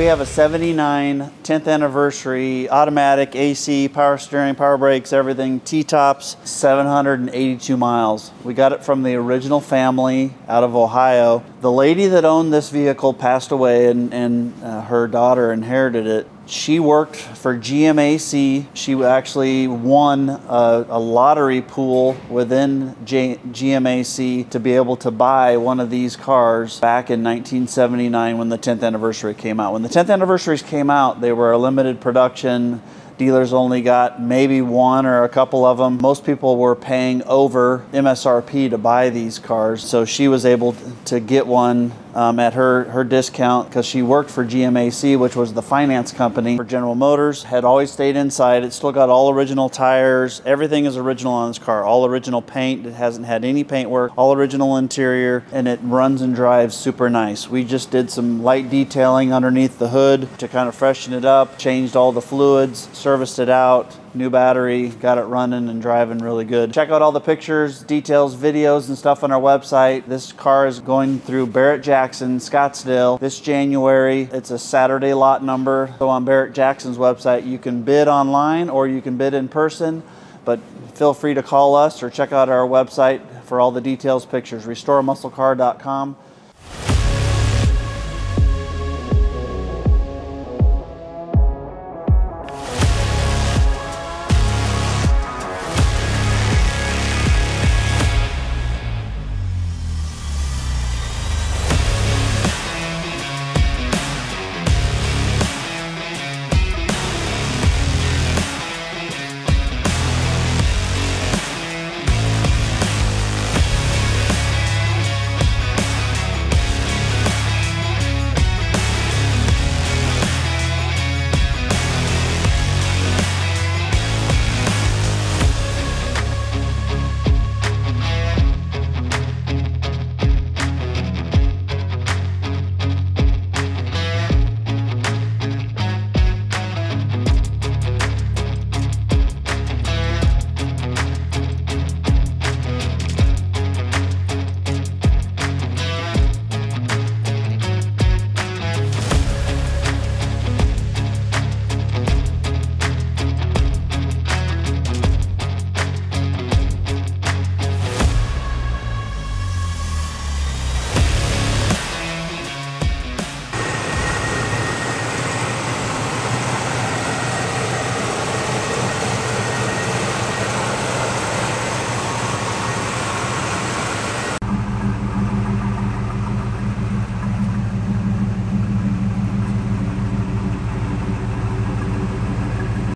We have a 79 10th anniversary automatic, AC, power steering, power brakes, everything, T-tops, 782 miles. We got it from the original family out of Ohio. The lady that owned this vehicle passed away, and her daughter inherited it. She worked for GMAC. She actually won a lottery pool within GMAC to be able to buy one of these cars back in 1979 when the 10th anniversary came out. When the 10th anniversaries came out, they were a limited production. Dealers only got maybe one or a couple of them. Most people were paying over MSRP to buy these cars, so she was able to get one at her discount because she worked for GMAC, which was the finance company for General Motors, had always stayed inside. It's still got all original tires. Everything is original on this car. All original paint. It hasn't had any paint work. All original interior, and it runs and drives super nice. We just did some light detailing underneath the hood to kind of freshen it up, changed all the fluids, serviced it out. New battery, got it running and driving really good. Check out all the pictures, details, videos, and stuff on our website. This car is going through Barrett Jackson, Scottsdale, this January. It's a Saturday lot number. So on Barrett Jackson's website, you can bid online or you can bid in person, but feel free to call us or check out our website for all the details, pictures. RestoreAMuscleCar.com.